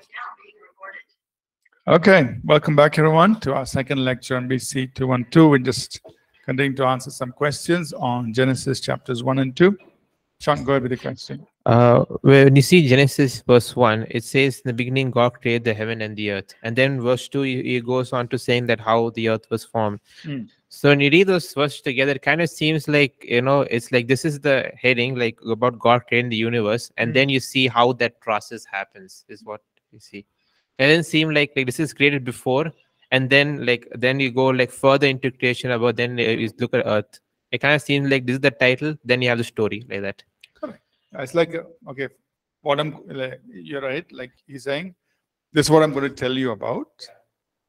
is now being recorded. Okay, welcome back everyone to our second lecture on BC 212. We just continue to answer some questions on Genesis chapters 1 and 2. Sean, go ahead with the question. When you see Genesis verse 1, it says, in the beginning God created the heaven and the earth. And then verse 2, he goes on to saying that how the earth was formed. Mm. So when you read those verses together, it kind of seems like, you know, it's like this is the heading, like about God creating the universe. And then you see how that process happens is what you see. It doesn't seem like this is created before. And then then you go further into creation about then you look at earth. It kind of seems like this is the title. Then you have the story like that. It's like, okay, what you're right. Like he's saying, this is what I'm going to tell you about.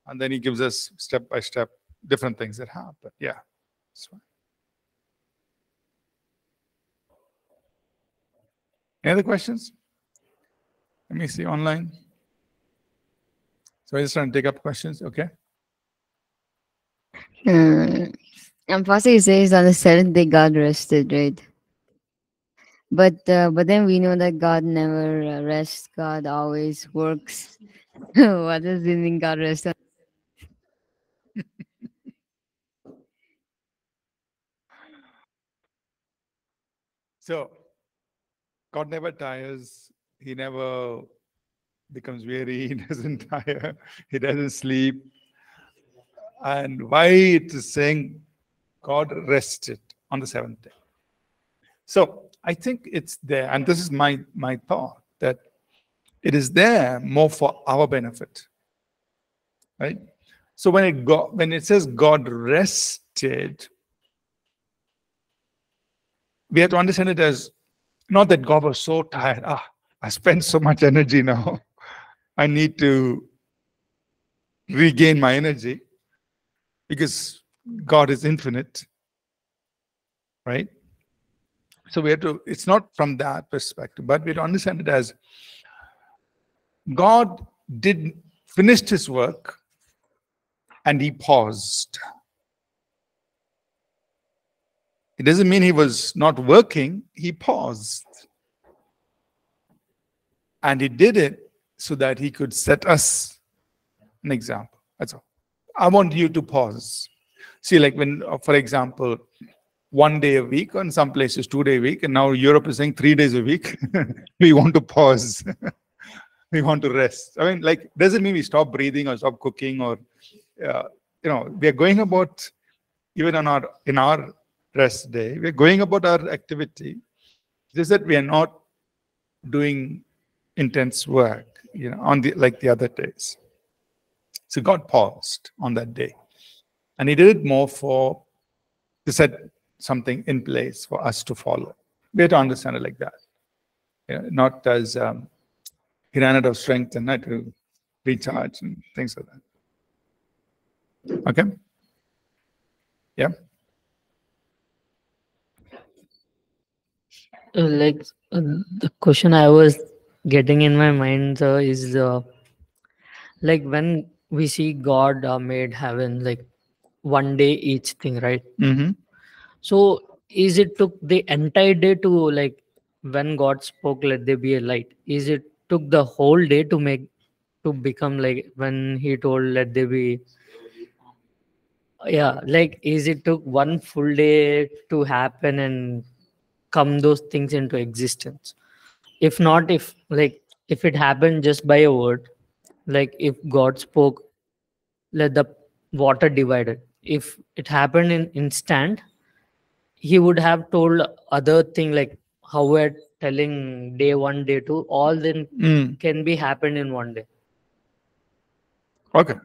And then he gives us step by step different things that happen. Yeah. So, any other questions? Let me see online. So I just trying to take up questions. Okay. Amphasi says on the seventh day God rested, right? But then we know that God never rests. God always works. What does it mean God rests? So, God never tires. He never becomes weary. He doesn't tire. He doesn't sleep. And why it is saying God rested on the seventh day? So, I think it's there, and this is my thought, that it is there more for our benefit, right? So when it says God rested, we have to understand it as not that God was so tired. Ah, I spent so much energy now. I need to regain my energy because God is infinite, right? So we have to, it's not from that perspective, but we have to understand it as God finished his work and he paused. It doesn't mean he was not working, he paused. And he did it so that he could set us an example. That's all. I want you to pause. See, like when, for example, 1 day a week, and some places 2 day a week, and now Europe is saying 3 days a week. We want to pause. We want to rest. I mean, like, doesn't mean we stop breathing or stop cooking or, you know, we are going about, even on our, in our rest day, we're going about our activity. Just that we are not doing intense work, you know, on the, like the other days. So God paused on that day. And he did it more for, to set something in place for us to follow. We have to understand it like that. You know, not as he ran out of strength and had to recharge and things like that. Okay? Yeah? The question I was getting in my mind is like when we see God made heaven, like 1 day each thing, right? Mm-hmm. So is it took the entire day to, like when God spoke, let there be a light, is it took the whole day to make, to become like when he told let there be, yeah, like is it took 1 full day to happen and come those things into existence? If not, if like if it happened just by a word, like if God spoke let the water divided, if it happened in instant, he would have told other thing, like how we're telling day 1, day 2, all then can be happened in 1 day. Okay,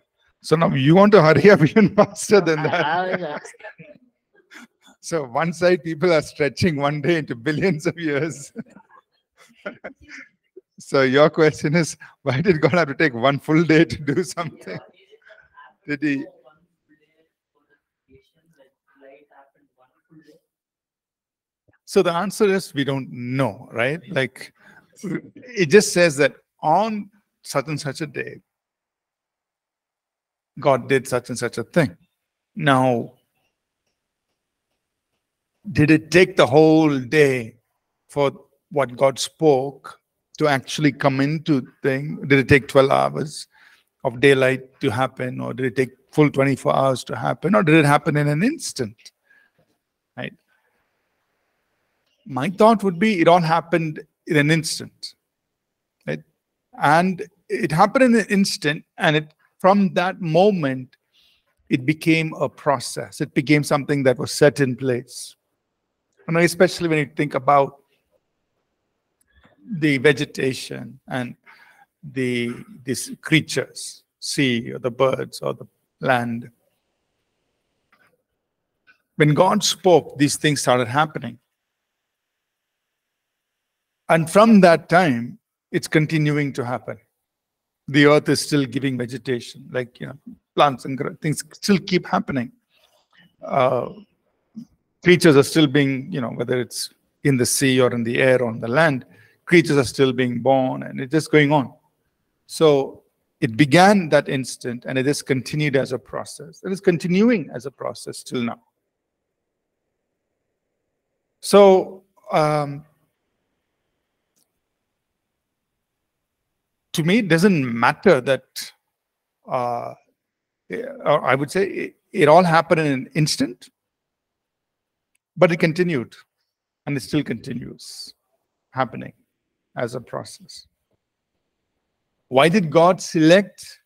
so now you want to hurry up even faster than that. So one side people are stretching 1 day into billions of years. So your question is, why did God have to take 1 full day to do something? Did he? So the answer is we don't know, right? Like it just says that on such and such a day, God did such and such a thing. Now, did it take the whole day for what God spoke to actually come into thing? Did it take 12 hours of daylight to happen, or did it take full 24 hours to happen, or did it happen in an instant? Right? My thought would be it all happened in an instant, right? And it happened in an instant, and it from that moment it became a process. It became something that was set in place. And especially when you think about the vegetation and these creatures, sea or the birds or the land. When God spoke, these things started happening. And from that time, it's continuing to happen. The earth is still giving vegetation, like, you know, plants and things still keep happening. Creatures are still being, you know, whether it's in the sea or in the air or on the land, creatures are still being born, and it's just going on. So it began that instant, and it is continued as a process. It is continuing as a process till now. So to me, it doesn't matter that, I would say it all happened in an instant, but it continued, and it still continues happening as a process. Why did God select,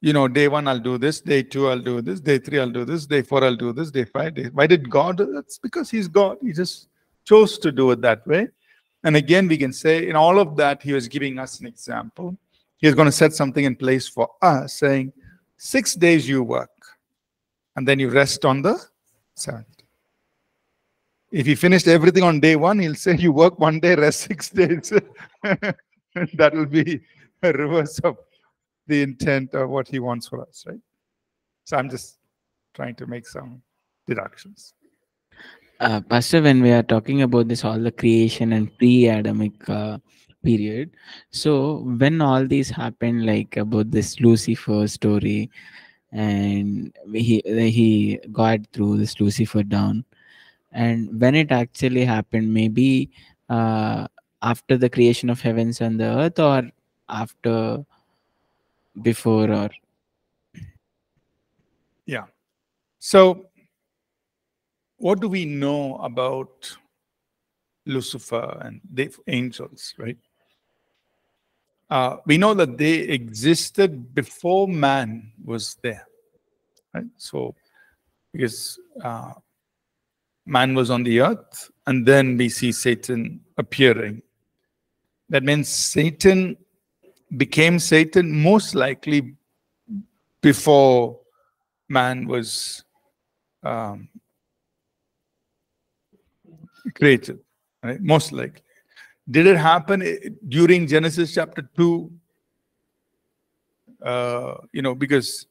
you know, day one I'll do this, day two I'll do this, day three I'll do this, day four I'll do this, day 5 days? Why did God? That's because He's God. He just chose to do it that way. And again, we can say in all of that, He was giving us an example. He was going to set something in place for us, saying, 6 days you work, and then you rest on the seventh. If you finished everything on day one, He'll say, you work 1 day, rest 6 days. That will be a reverse of the intent of what He wants for us, right? So I'm just trying to make some deductions. Pastor, when we are talking about this, all the creation and pre-Adamic period, so when all these happened, like about this Lucifer story, and he God threw this Lucifer down, and when it actually happened, maybe after the creation of heavens and the earth, or after, before, or... Yeah. So what do we know about Lucifer and the angels, right? We know that they existed before man was there, right? So, because man was on the earth, and then we see Satan appearing. That means Satan became Satan most likely before man was created, right? Most likely. Did it happen during Genesis chapter 2? You know, because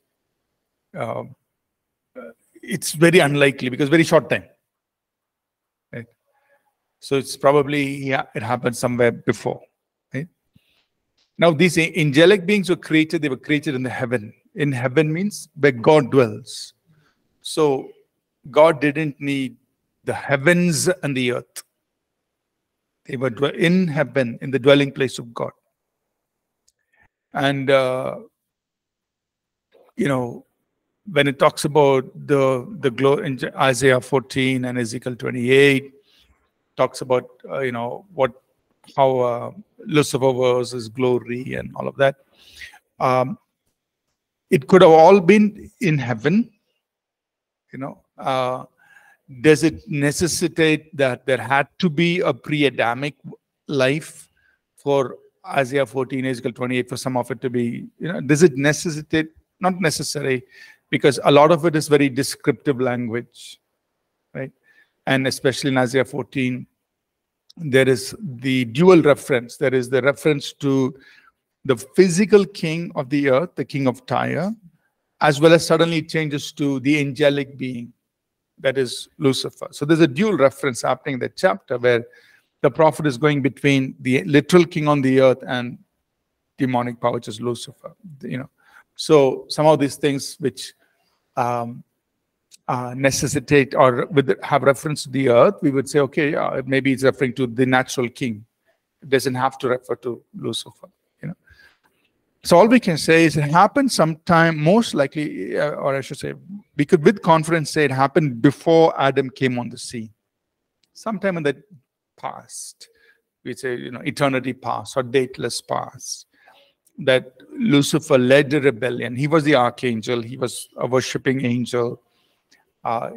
it's very unlikely, because very short time. So it's probably, yeah, it happened somewhere before, right? Now, these angelic beings were created, they were created in the heaven. In heaven means where God dwells. So God didn't need the heavens and the earth. They were in heaven, in the dwelling place of God. And, you know, when it talks about the glory in Isaiah 14 and Ezekiel 28, talks about, you know, how Lucifer was, his glory and all of that. It could have all been in heaven, you know. Does it necessitate that there had to be a pre-Adamic life for Isaiah 14, Ezekiel 28, for some of it to be, you know, does it necessitate? Not necessary, because a lot of it is very descriptive language, right? And especially in Isaiah 14, there is the dual reference. There is the reference to the physical king of the earth, the king of Tyre, as well as suddenly changes to the angelic being, that is Lucifer. So there's a dual reference happening in that chapter where the prophet is going between the literal king on the earth and demonic power, which is Lucifer. You know, so some of these things which necessitate or have reference to the earth, we would say, okay, maybe it's referring to the natural king, It doesn't have to refer to Lucifer. So all we can say is it happened sometime, most likely, or I should say, we could with confidence say it happened before Adam came on the scene. Sometime in the past, we say, eternity past or dateless past, that Lucifer led the rebellion. He was the archangel. He was a worshipping angel.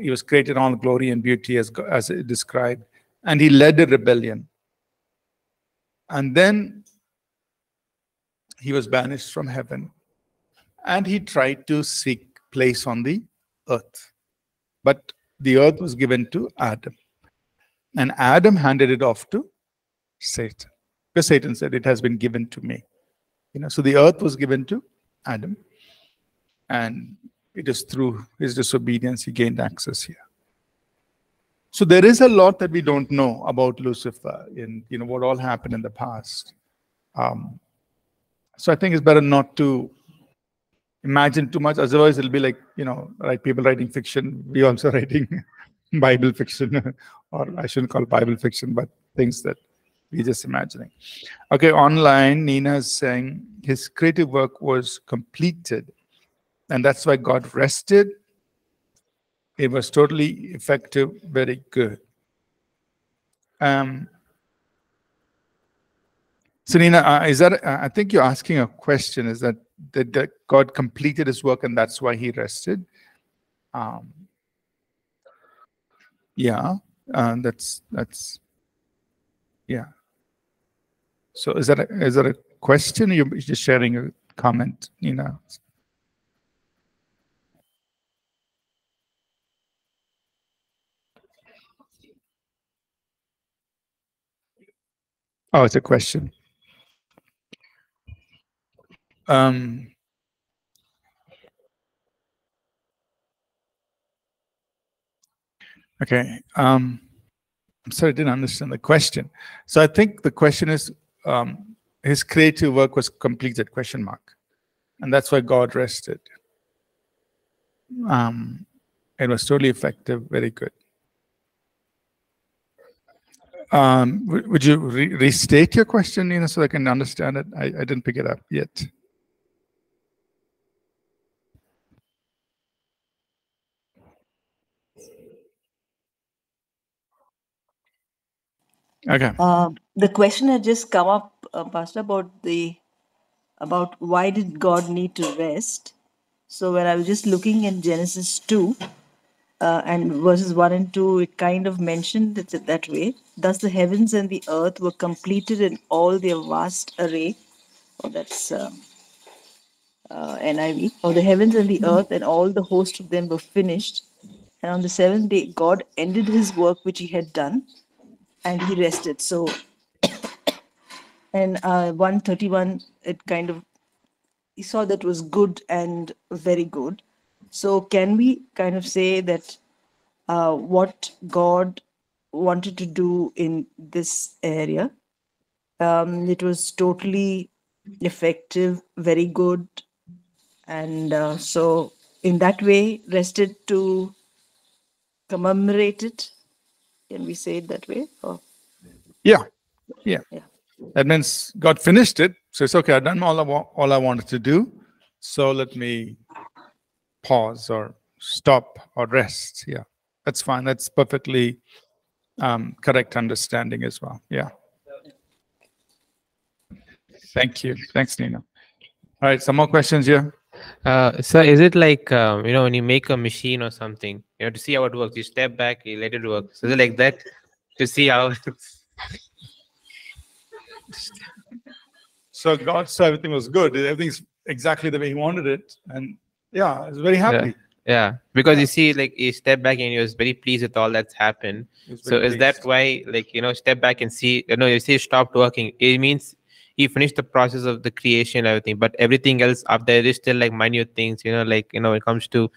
He was created on glory and beauty as it described. And he led the rebellion. And then he was banished from heaven, and he tried to seek place on the earth. But the earth was given to Adam, and Adam handed it off to Satan, because Satan said, "It has been given to me." So the earth was given to Adam, and it is through his disobedience he gained access here. So there is a lot that we don't know about Lucifer, in what all happened in the past. So I think it's better not to imagine too much. Otherwise, it'll be like, right? People writing fiction. We also writing Bible fiction, or I shouldn't call it Bible fiction, but things that we're just imagining. Okay, online, Nina is saying his creative work was completed, and that's why God rested. It was totally effective, very good. So Nina, is that, I think you're asking a question, is that God completed his work and that's why he rested? Yeah, yeah. So is that a question, or you're just sharing a comment, Nina? Oh, it's a question. Okay. I'm sorry, I didn't understand the question. So I think the question is, his creative work was completed, question mark. And that's why God rested. It was totally effective, very good. Would you restate your question, Nina, so I can understand it? I didn't pick it up yet. Okay. The question had just come up, Pastor, about why did God need to rest? So when I was just looking in Genesis 2, and verses 1 and 2, it kind of mentioned it that way. Thus the heavens and the earth were completed in all their vast array. Oh, that's NIV. Oh, the heavens and the earth and all the host of them were finished. And on the seventh day, God ended his work which he had done, and he rested. So, and 131, it kind of, he saw that was good and very good. So can we kind of say that what God wanted to do in this area, it was totally effective, very good. And so in that way, rested to commemorate it. Can we say it that way? Or? Yeah. Yeah. Yeah. That means God finished it. So it's okay. I've done all I wanted to do. So let me pause or stop or rest. Yeah, that's fine. That's perfectly correct understanding as well. Yeah. Thank you. Thanks, Nina. All right, some more questions here. Sir, is it like, when you make a machine or something, to see how it works, you step back, you let it work. So is it like that to see how it works? So God saw everything was good. Everything's exactly the way he wanted it. And yeah, I was very happy. Yeah, because you see, like, you step back and you was very pleased with all that's happened. So is that why, like, step back and see, you see, stopped working. It means he finished the process of the creation and everything, but everything else up there is still like minute things, it comes to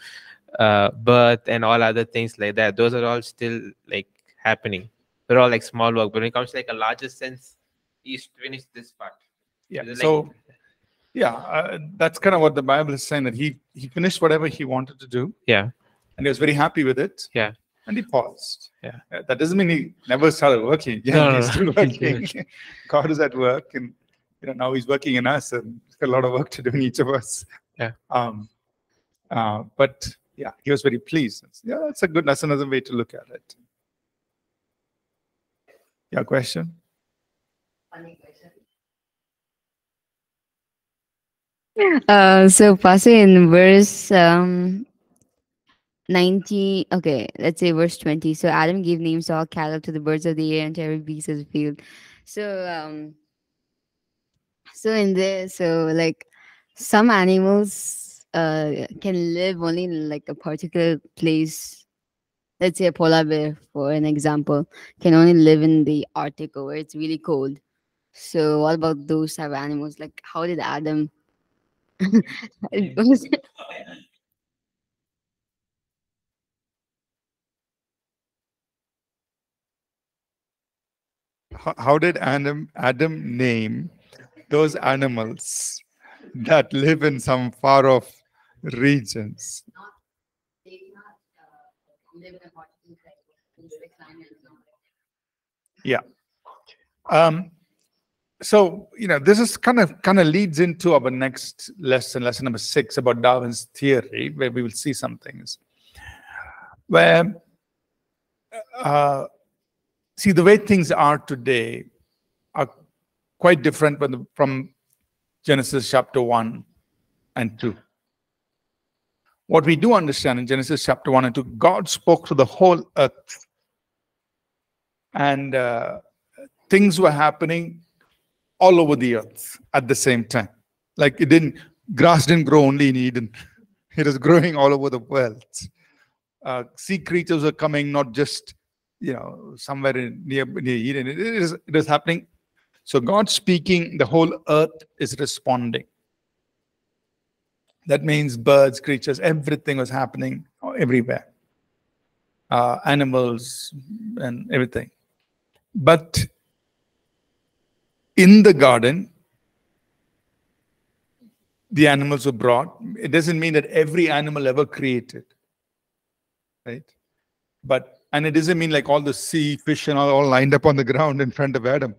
birth and all other things like that. Those are all still like happening. They're all like small work, but when it comes to like a larger sense, he's finished this part. Yeah, so... yeah, that's kind of what the Bible is saying, that he finished whatever he wanted to do. Yeah. And he was very happy with it. Yeah. And he paused. Yeah. That doesn't mean he never started working. Yeah, no, he's still working. God is at work, and now he's working in us, and he's got a lot of work to do in each of us. Yeah. But yeah, he was very pleased. Yeah, that's a good, that's another way to look at it. Your question? Funny question. So, Pase, in verse 19, okay, let's say verse 20. So, Adam gave names to all cattle, to the birds of the air, and to every beast of the field. So, like, some animals can live only in, like, a particular place. Let's say a polar bear, for an example, can only live in the Arctic, where it's really cold. So, what about those type of animals? Like, how did Adam... How did Adam name those animals that live in some far-off regions? Yeah. So, this is kind of leads into our next lesson, lesson number 6, about Darwin's theory, where we will see some things. Where, see, the way things are today are quite different from Genesis chapter 1 and 2. What we do understand in Genesis chapter 1 and 2, God spoke to the whole earth. And things were happening all over the earth at the same time. Like grass didn't grow only in Eden. It is growing all over the world. Sea creatures are coming, not just, somewhere near Eden. It is happening. So God speaking, the whole earth is responding. That means birds, creatures, everything was happening everywhere. Animals and everything. But in the garden, the animals were brought. It doesn't mean that every animal ever created, right? And it doesn't mean like all the sea fish and all lined up on the ground in front of Adam.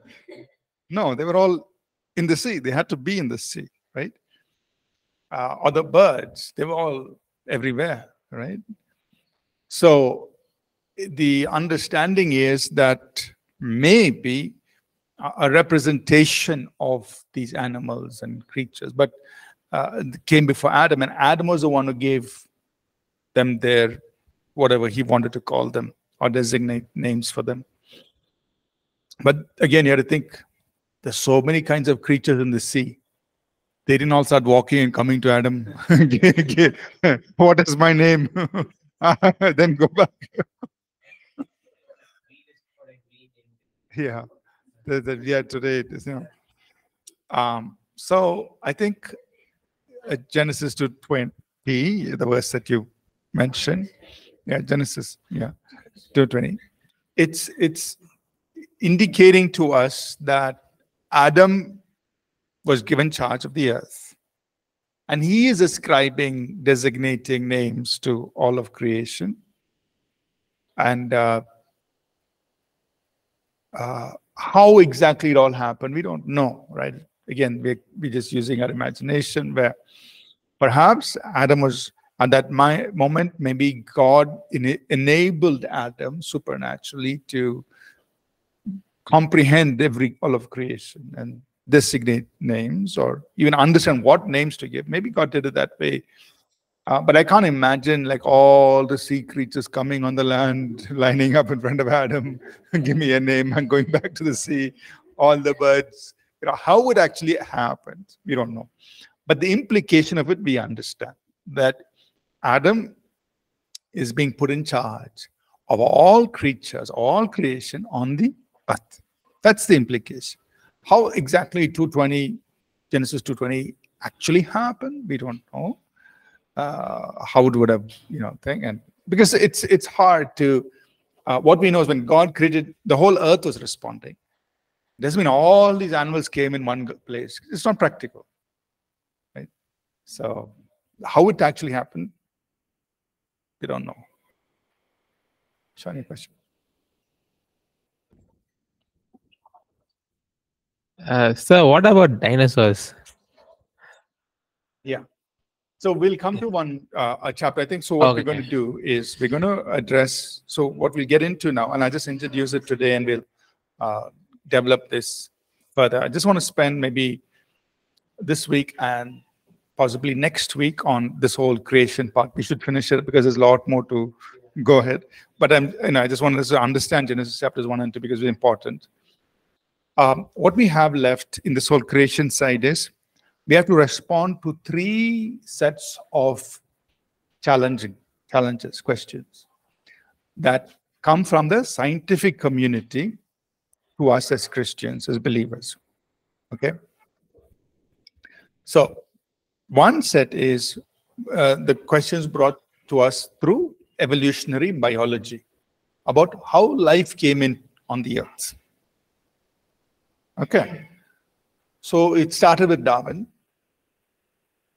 No, they were all in the sea. They had to be in the sea, right? Or the birds, they were all everywhere, right? So the understanding is that maybe a representation of these animals and creatures, but came before Adam, and Adam was the one who gave them their whatever he wanted to call them or designate names for them. But again, you have to think there's so many kinds of creatures in the sea. They didn't all start walking and coming to Adam. What is my name? Then go back. Yeah. That we are today, it is, So I think Genesis 2:20, the verse that you mentioned, yeah, Genesis, yeah, 2:20. It's indicating to us that Adam was given charge of the earth, and he is ascribing, designating names to all of creation, and how exactly it all happened, we don't know, right? Again, we're just using our imagination, where perhaps Adam was, at that moment, maybe God enabled Adam supernaturally to comprehend all of creation and designate names, or even understand what names to give. Maybe God did it that way. But I can't imagine like all the sea creatures coming on the land, lining up in front of Adam, give me a name, and going back to the sea, all the birds. How it actually happened, we don't know. But the implication of it, we understand that Adam is being put in charge of all creatures, all creation on the earth. That's the implication. How exactly Genesis 2:20 actually happened, we don't know. How it would have, thing, and because it's hard to. What we know is when God created, the whole earth was responding. It doesn't mean all these animals came in one place. It's not practical, right? So how it actually happened, we don't know. Sorry, question. So what about dinosaurs? Yeah. So we'll come to one chapter, I think. So what we're going to do is we're going to address, so what we'll get into now, and I just introduce it today and we'll develop this further. I just want to spend maybe this week and possibly next week on this whole creation part. We should finish it because there's a lot more to go ahead. But I just wanted to understand Genesis chapters 1 and 2 because it's important. What we have left in this whole creation side is we have to respond to three sets of challenges, questions that come from the scientific community to us as Christians, as believers. Okay? So one set is the questions brought to us through evolutionary biology about how life came in on the earth. Okay, so it started with Darwin,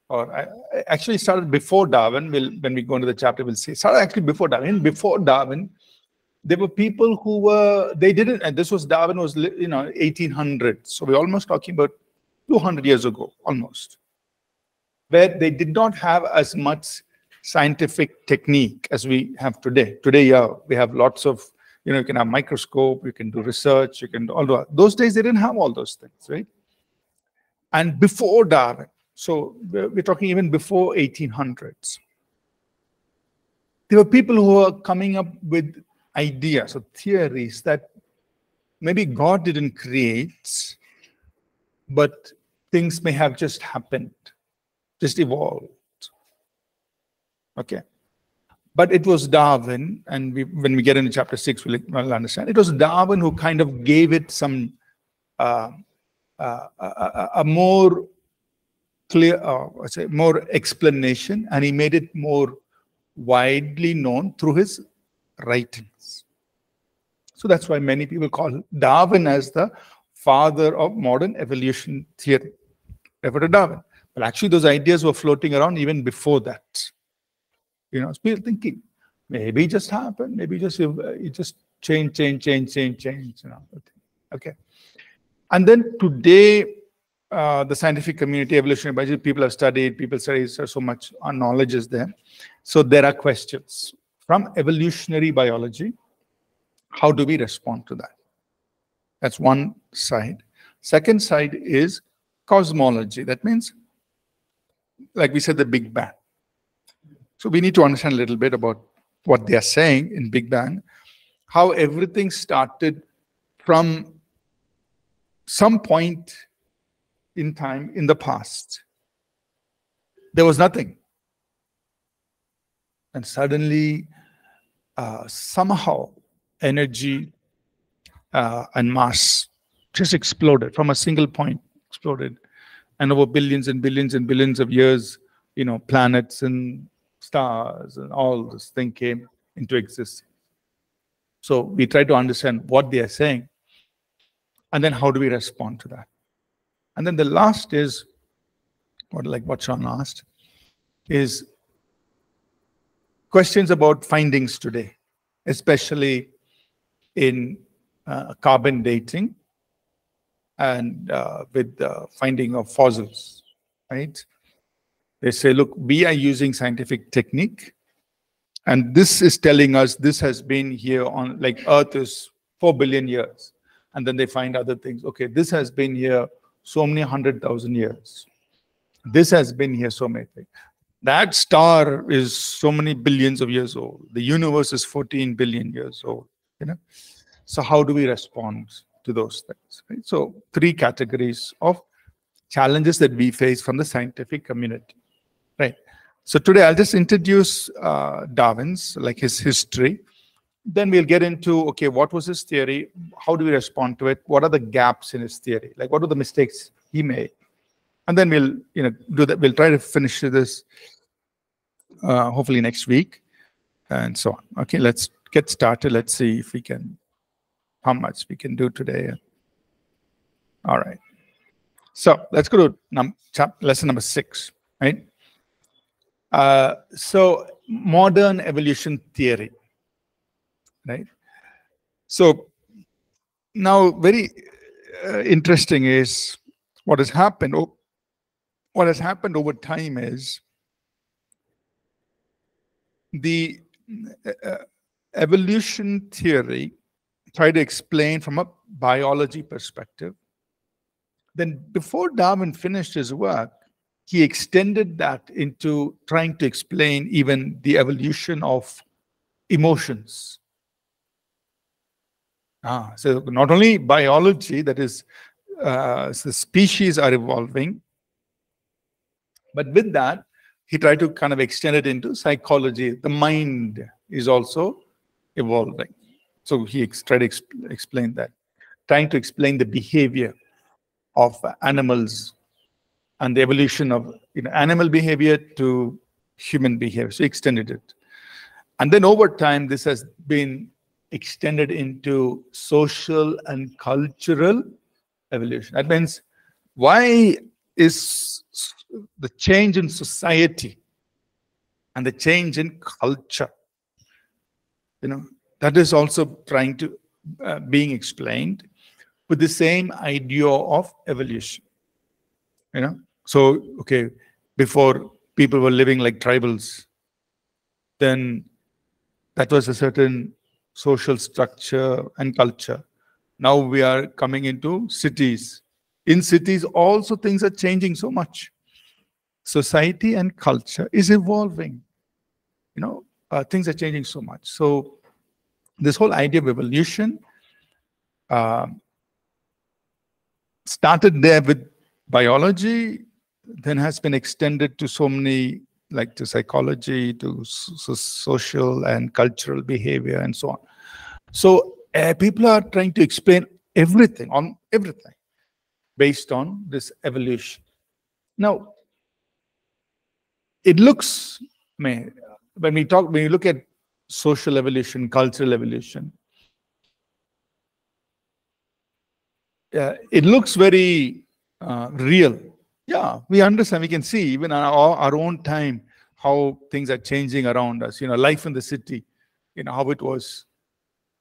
or actually started before Darwin. When we go into the chapter, we'll see. Started actually before Darwin. Before Darwin, there were people who were, they didn't, and this was Darwin was, 1800. So we're almost talking about 200 years ago, almost, where they did not have as much scientific technique as we have today. Today, yeah, we have lots of, you can have microscope, you can do research, you can do all that. Those days, they didn't have all those things, right? And before Darwin, so we're talking even before 1800s, there were people who were coming up with ideas or theories that maybe God didn't create, but things may have just happened, just evolved. Okay. But it was Darwin, and when we get into chapter 6, we'll understand. It was Darwin who kind of gave it some a more clear, more explanation, and he made it more widely known through his writings. So that's why many people call Darwin as the father of modern evolution theory. Refer to Darwin. But actually, those ideas were floating around even before that. People thinking, maybe it just happened, maybe it just change. Okay. And then today, the scientific community, evolutionary biology, people have studied, so much knowledge is there. So there are questions from evolutionary biology. How do we respond to that? That's one side. Second side is cosmology. That means, like we said, the Big Bang. So we need to understand a little bit about what they are saying in Big Bang, how everything started from some point in time in the past. There was nothing. And suddenly, somehow, energy and mass just exploded from a single point, And over billions and billions and billions of years, planets and stars and all this thing came into existence. So we try to understand what they are saying, and then how do we respond to that? And then the last is, what Sean asked, is questions about findings today, especially in carbon dating and with the finding of fossils, right? They say, look, we are using scientific technique, and this is telling us this has been here on, like Earth is 4 billion years. And then they find other things. Okay, this has been here so many 100,000 years. This has been here so many things. That star is so many billions of years old. The universe is 14 billion years old. So how do we respond to those things? Right? So three categories of challenges that we face from the scientific community. Right. So today I'll just introduce Darwin's, his history. Then we'll get into, okay, what was his theory? How do we respond to it? What are the gaps in his theory? What are the mistakes he made? And then we'll, do that. We'll try to finish this hopefully next week and so on. Okay, let's get started. Let's see if we can, how much we can do today. All right. So let's go to lesson number 6, right? So modern evolution theory. right? So now very interesting is what has happened. What has happened over time is the evolution theory tried to explain from a biology perspective. Then before Darwin finished his work, he extended that into trying to explain even the evolution of emotions. So not only biology, that is, so species are evolving, but with that, he tried to kind of extend it into psychology. The mind is also evolving. So he tried to explain that, trying to explain the behavior of animals and the evolution of animal behavior to human behavior. So he extended it. And then over time, this has been extended into social and cultural evolution. That means, why is the change in society and the change in culture, that is also trying to being explained with the same idea of evolution. So okay, before people were living like tribals, then that was a certain social structure and culture. Now we are coming into cities. In cities also things are changing so much. Society and culture is evolving. Things are changing so much. So this whole idea of evolution started there with biology, then has been extended to so many, like to psychology, to social and cultural behavior and so on. So people are trying to explain everything, on everything, based on this evolution. Now, it looks, when we look at social evolution, cultural evolution, it looks very real. Yeah, we understand, we can see even in our own time how things are changing around us. Life in the city, how it was,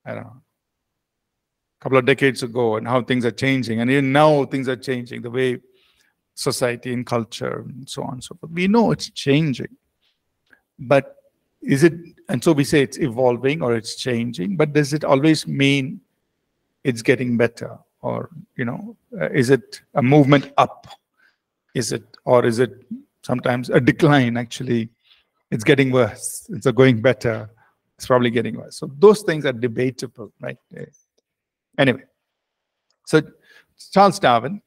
I don't know, a couple of decades ago, and how things are changing. And even now things are changing, the way society and culture and so on and so forth. We know it's changing. But is it, and so we say it's evolving or it's changing, but does it always mean it's getting better? Or, is it a movement up? Or is it sometimes a decline? Actually, it's getting worse. It's going better. It's probably getting worse. So those things are debatable, right? Anyway, so Charles Darwin,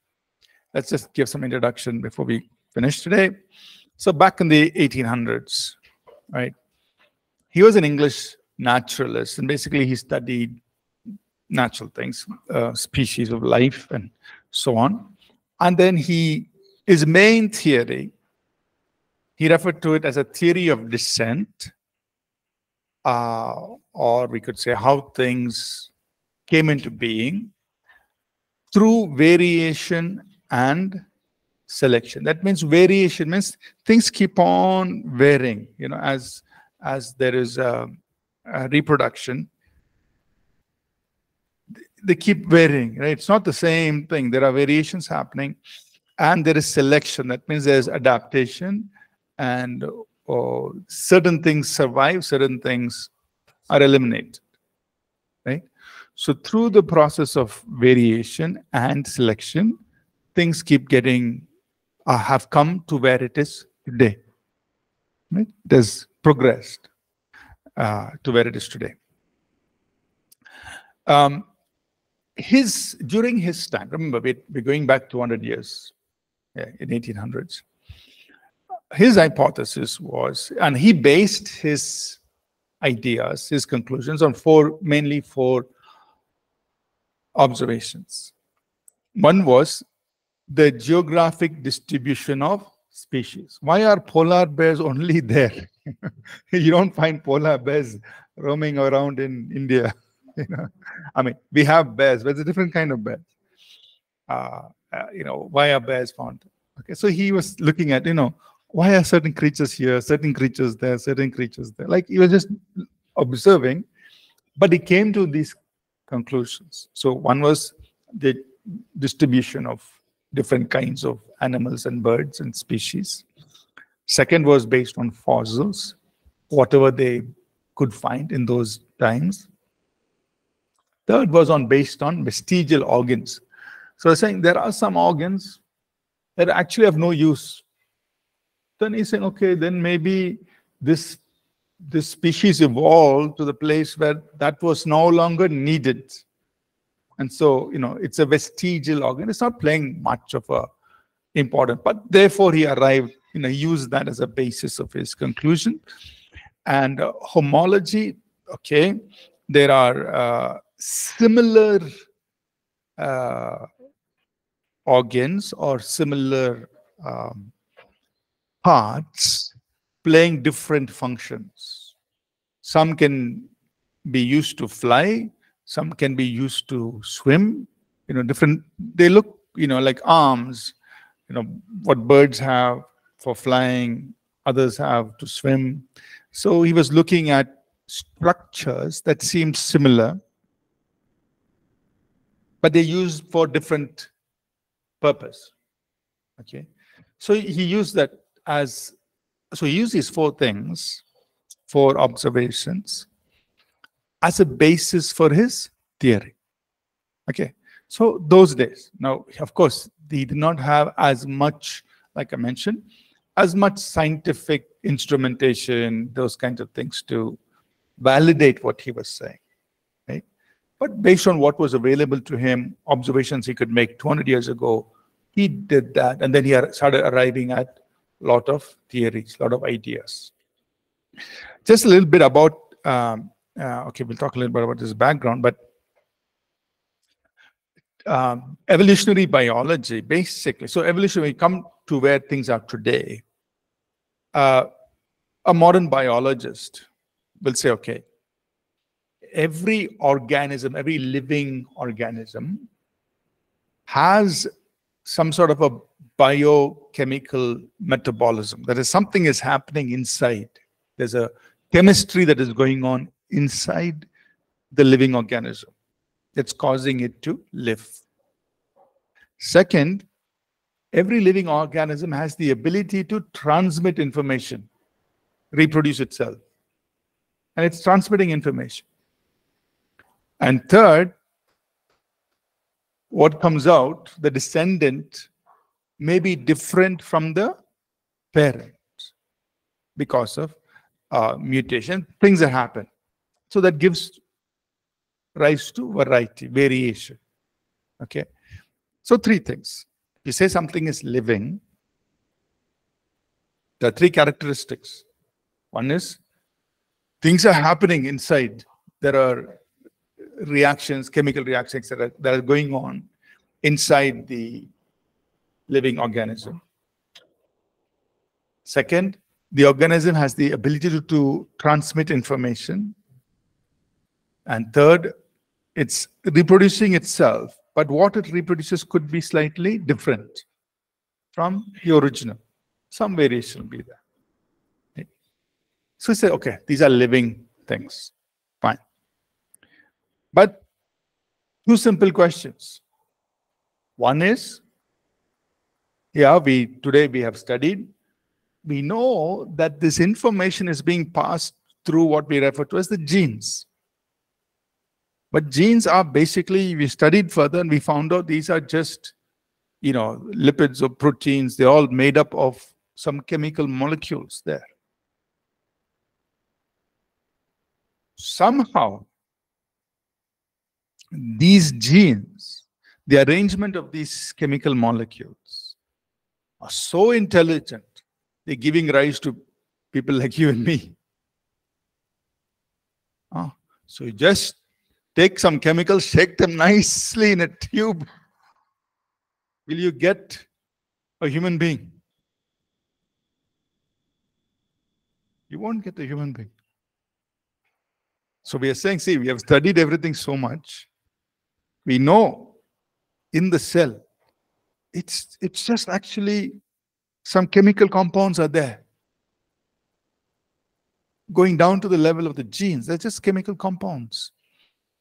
let's just give some introduction before we finish today. So back in the 1800s, right? He was an English naturalist, and basically he studied natural things, species of life and so on. And then his main theory, he referred to it as a theory of descent, or we could say how things came into being through variation and selection. That means variation means things keep on varying, as there is a reproduction, they keep varying, right? It's not the same thing. There are variations happening. And there is selection. That means there's adaptation, and certain things survive, certain things are eliminated, right? So through the process of variation and selection, things keep getting, have come to where it is today, right? It has progressed to where it is today. During his time, remember, we're going back 200 years. In 1800s, his hypothesis was, and he based his ideas, his conclusions on mainly four observations. One was the geographic distribution of species. Why are polar bears only there? You don't find polar bears roaming around in India. We have bears, but it's a different kind of bear. Why are bears found? Okay, so he was looking at, why are certain creatures here, certain creatures there, like he was just observing But they came to these conclusions. So one was the distribution of different kinds of animals and birds and species. Second was based on fossils, whatever they could find in those times. Third was based on vestigial organs. So they're saying there are some organs that actually have no use. Then he's saying, okay, then maybe this species evolved to the place where that was no longer needed. And so, you know, it's a vestigial organ. It's not playing much of a important, but therefore he arrived, you know, used that as a basis of his conclusion. And homology, okay, there are similar organs or similar parts playing different functions. Some can be used to fly, some can be used to swim, you know, different, they look, you know, like arms, you know, what birds have for flying, others have to swim. So he was looking at structures that seemed similar, but they used for different purpose. Okay, so he used that as, so he used these four things, four observations, as a basis for his theory. Okay, so those days. Now, of course, he did not have as much, like I mentioned, as much scientific instrumentation, those kinds of things to validate what he was saying. Right? But based on what was available to him, observations he could make 200 years ago, he did that, and then he started arriving at a lot of theories, a lot of ideas. Just a little bit about, okay, we'll talk a little bit about his background, but evolutionary biology, basically. So evolution, we come to where things are today. A modern biologist will say, okay, every organism, every living organism has some sort of a biochemical metabolism. That is, something is happening inside. There's a chemistry that is going on inside the living organism that's causing it to live. Second, every living organism has the ability to transmit information, reproduce itself. And it's transmitting information. And third, what comes out, the descendant, may be different from the parent because of mutation, things that happen. So that gives rise to variety, variation. Okay, so three things. You say something is living, there are three characteristics. One is things are happening inside. There are reactions, chemical reactions that are going on inside the living organism. Second, the organism has the ability to transmit information. And third, it's reproducing itself, but what it reproduces could be slightly different from the original. Some variation will be there. Okay. So you say, okay, these are living things. Fine. But two simple questions. One is, yeah, today we have studied. We know that this information is being passed through what we refer to as the genes. But genes are basically, we studied further and we found out these are just, you know, lipids or proteins. They're all made up of some chemical molecules there. Somehow, these genes, the arrangement of these chemical molecules are so intelligent, they're giving rise to people like you and me. Oh, so you just take some chemicals, shake them nicely in a tube. Will you get a human being? You won't get a human being. So we are saying, see, we have studied everything so much. We know in the cell, it's just actually some chemical compounds are there. Going down to the level of the genes, they're just chemical compounds.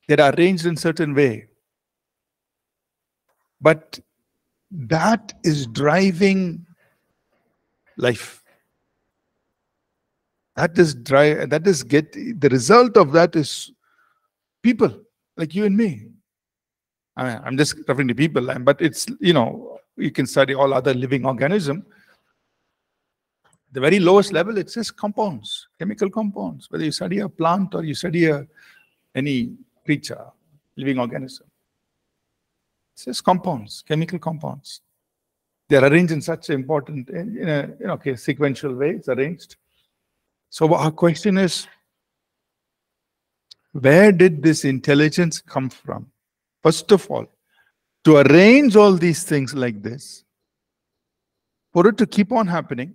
that are arranged in a certain way. But that is driving life. The result of that is people like you and me. I mean, I'm just referring to people, but it's, you know, you can study all other living organisms. The very lowest level, it's just compounds, chemical compounds. Whether you study a plant or you study any creature, living organism, it's just compounds, chemical compounds. They're arranged in such important, sequential way. It's arranged. So our question is, where did this intelligence come from? First of all, to arrange all these things like this, for it to keep on happening,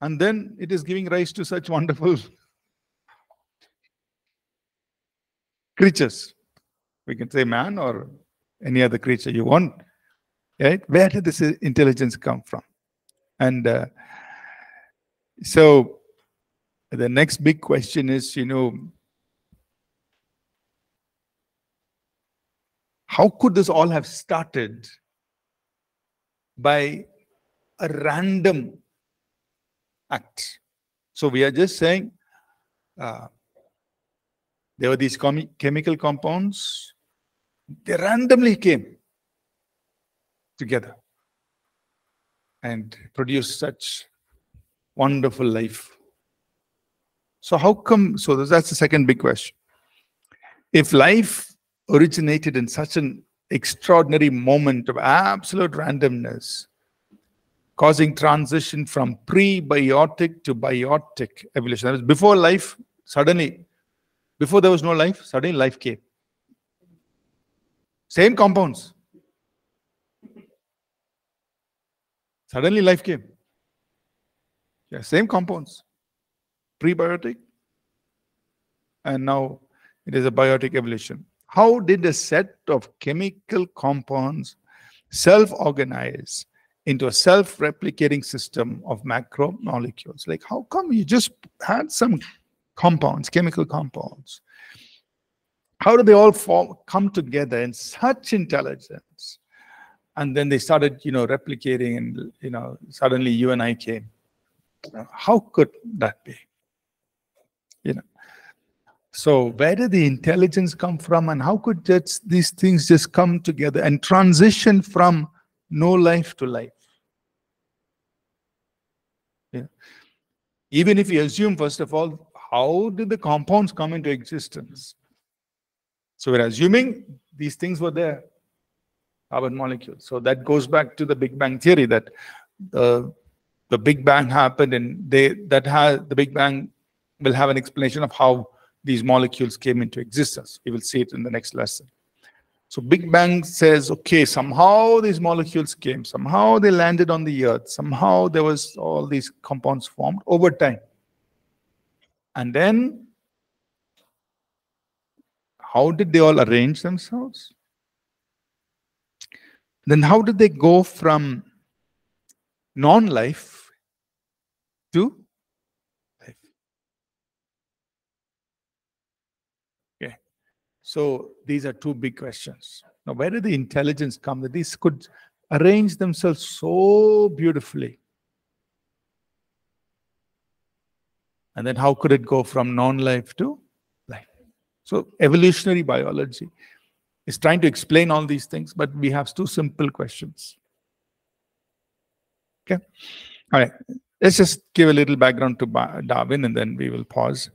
and then it is giving rise to such wonderful creatures. We can say man or any other creature you want, right? Where did this intelligence come from? And so the next big question is, how could this all have started by a random act? So we are just saying there were these chemical compounds. They randomly came together and produced such wonderful life. So how come? So that's the second big question. If life originated in such an extraordinary moment of absolute randomness, causing transition from prebiotic to biotic evolution. That was before life, suddenly, before there was no life, suddenly life came. Same compounds. Suddenly life came. Yeah, same compounds. Prebiotic. And now it is a biotic evolution. How did a set of chemical compounds self-organize into a self-replicating system of macromolecules? Like, how come you just had some compounds, chemical compounds? How do they all come together in such intelligence? And then they started, replicating, and, suddenly you and I came. How could that be? So where did the intelligence come from, and how could these things just come together and transition from no life to life? Yeah. Even if you assume, first of all, how did the compounds come into existence? So we're assuming these things were there, carbon molecules. So that goes back to the Big Bang theory, that the Big Bang happened, and the Big Bang will have an explanation of how these molecules came into existence. We will see it in the next lesson. So Big Bang says, okay, somehow these molecules came, somehow they landed on the earth, somehow there was all these compounds formed over time. And then, how did they all arrange themselves? Then how did they go from non-life to So these are two big questions. Now, where did the intelligence come that these could arrange themselves so beautifully? And then how could it go from non-life to life? So evolutionary biology is trying to explain all these things, but we have two simple questions. Okay? All right. Let's just give a little background to Darwin, and then we will pause.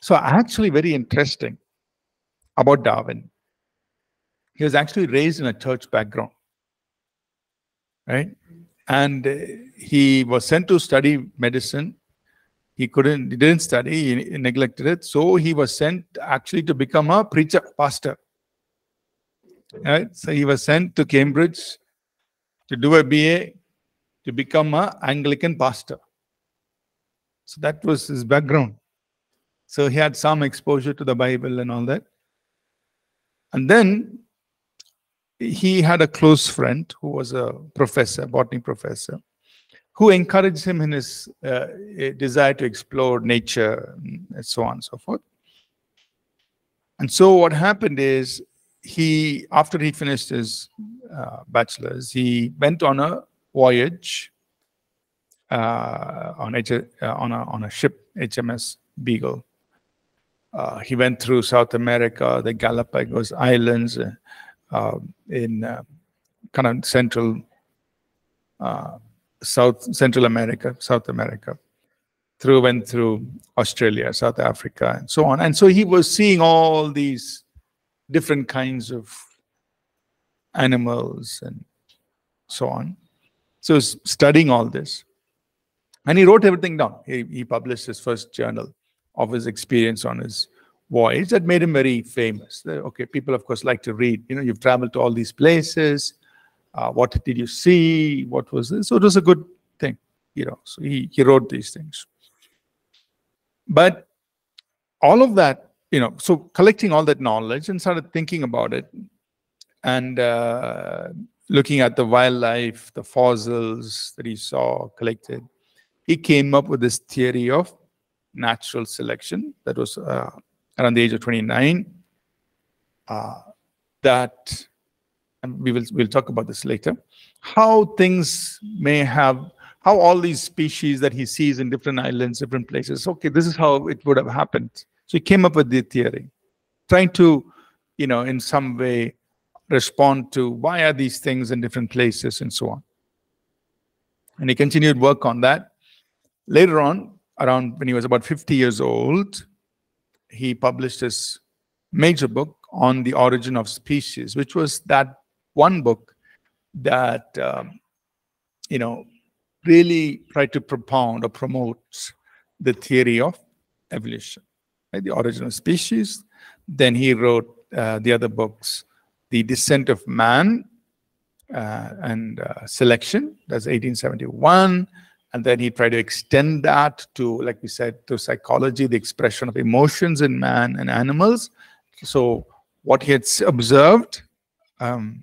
So actually very interesting about Darwin. He was actually raised in a church background, right? And he was sent to study medicine. He didn't study, he neglected it. So he was sent actually to become a pastor. Right? So he was sent to Cambridge to do a BA, to become an Anglican pastor. So that was his background. So he had some exposure to the Bible and all that. And then he had a close friend who was a professor, botany professor, who encouraged him in his desire to explore nature and so on and so forth. And so what happened is, he, after he finished his bachelor's, he went on a voyage on a ship, HMS Beagle. He went through South America, the Galapagos Islands, kind of central Central America, South America, went through Australia, South Africa, and so on. And so he was seeing all these different kinds of animals and so on. So he's studying all this. And he wrote everything down. He published his first journal of his experience on his voyage. That made him very famous. Okay, people, of course, like to read. You know, you've traveled to all these places. What did you see? What was this? So it was a good thing, you know. So he wrote these things. But all of that, you know, so collecting all that knowledge and started thinking about it and looking at the wildlife, the fossils that he saw collected, he came up with this theory of natural selection that was around the age of 29. That, and we'll talk about this later, how things may have, how all these species that he sees in different islands, different places, okay, this is how it would have happened. So he came up with the theory, trying to, you know, in some way respond to why are these things in different places and so on. And he continued work on that. Later on, around when he was about 50 years old, he published his major book on the origin of species, which was that one book that, you know, really tried to propound or promote the theory of evolution, right? The origin of species. Then he wrote the other books, The Descent of Man and Selection, that's 1871. And then he tried to extend that to, like we said, to psychology, the expression of emotions in man and animals. So what he had observed in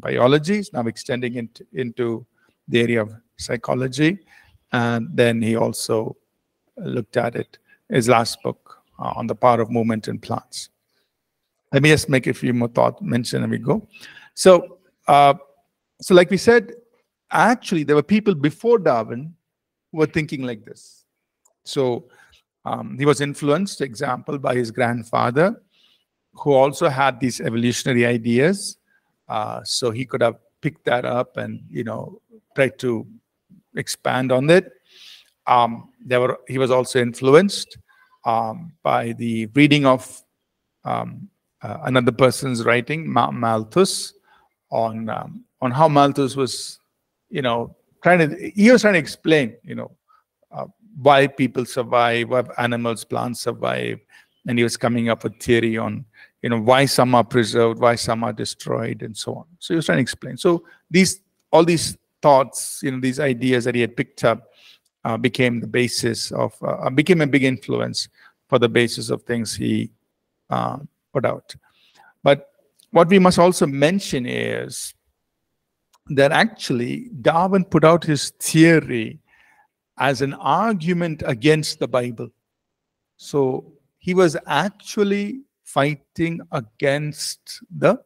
biology is now extending into the area of psychology. And then he also looked at it, his last book, on the power of movement in plants. Let me just make a few more thought mention and we go. So, so like we said, actually, there were people before Darwin who were thinking like this. So he was influenced, for example, by his grandfather, who also had these evolutionary ideas. So he could have picked that up and, you know, tried to expand on it. He was also influenced by the reading of another person's writing, Malthus, on how Malthus was, you know, he was trying to explain, you know, why people survive, why animals, plants survive. And he was coming up with theory on, you know, why some are preserved, why some are destroyed, and so on. So he was trying to explain. So all these thoughts, you know, these ideas that he had picked up became the basis of, became a big influence for the basis of things he put out. But what we must also mention is that actually Darwin put out his theory as an argument against the Bible. So he was actually fighting against the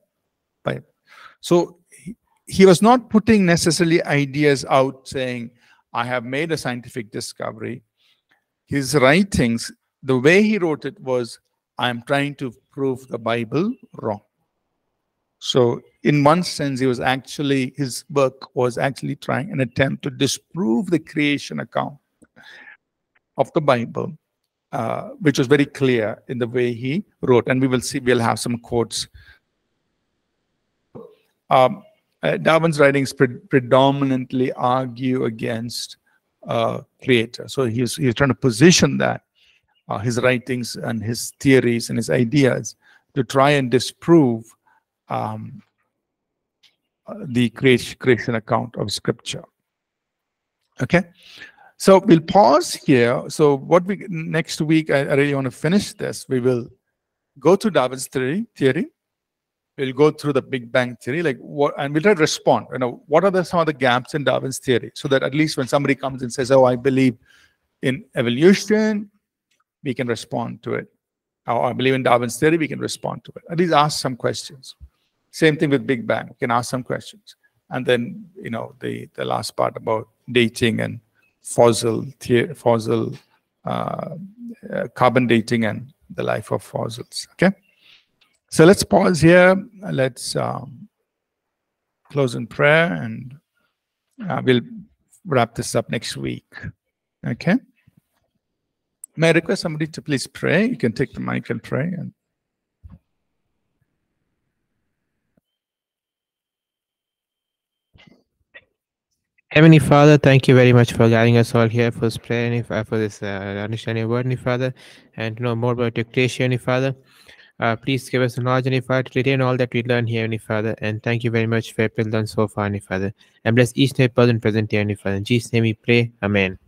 Bible. So he was not putting necessarily ideas out saying, I have made a scientific discovery. His writings, the way he wrote it was, I'm trying to prove the Bible wrong. So in one sense, he was actually, his work was actually trying an attempt to disprove the creation account of the Bible, which was very clear in the way he wrote. And we will see, we'll have some quotes. Darwin's writings predominantly argue against creator. So he was trying to position that, his writings and his theories and his ideas, to try and disprove the creation account of Scripture. Okay, so we'll pause here. So what we next week, I really want to finish this. We will go through Darwin's theory. We'll go through the Big Bang theory, like what, and we'll try to respond. You know, what are some of the gaps in Darwin's theory, so that at least when somebody comes and says, "Oh, I believe in evolution," we can respond to it. I believe in Darwin's theory, we can respond to it. At least ask some questions. Same thing with Big Bang. We can ask some questions. And then, you know, the last part about dating and carbon dating and the life of fossils. Okay. So let's pause here. Let's close in prayer, and we'll wrap this up next week. Okay. May I request somebody to please pray? You can take the mic and pray. And Heavenly Father, thank you very much for guiding us all here for this prayer, and for this understanding of your word, Heavenly Father, and to know more about your creation, Heavenly Father. Please give us the knowledge, Heavenly Father, to retain all that we learn here, Heavenly Father, and thank you very much for what we've learned so far, Heavenly Father, and bless each and every person present here, Heavenly Father. In Jesus' name we pray. Amen.